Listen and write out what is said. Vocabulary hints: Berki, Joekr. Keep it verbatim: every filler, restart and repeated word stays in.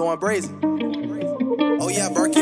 going brazen. Oh yeah, Berki.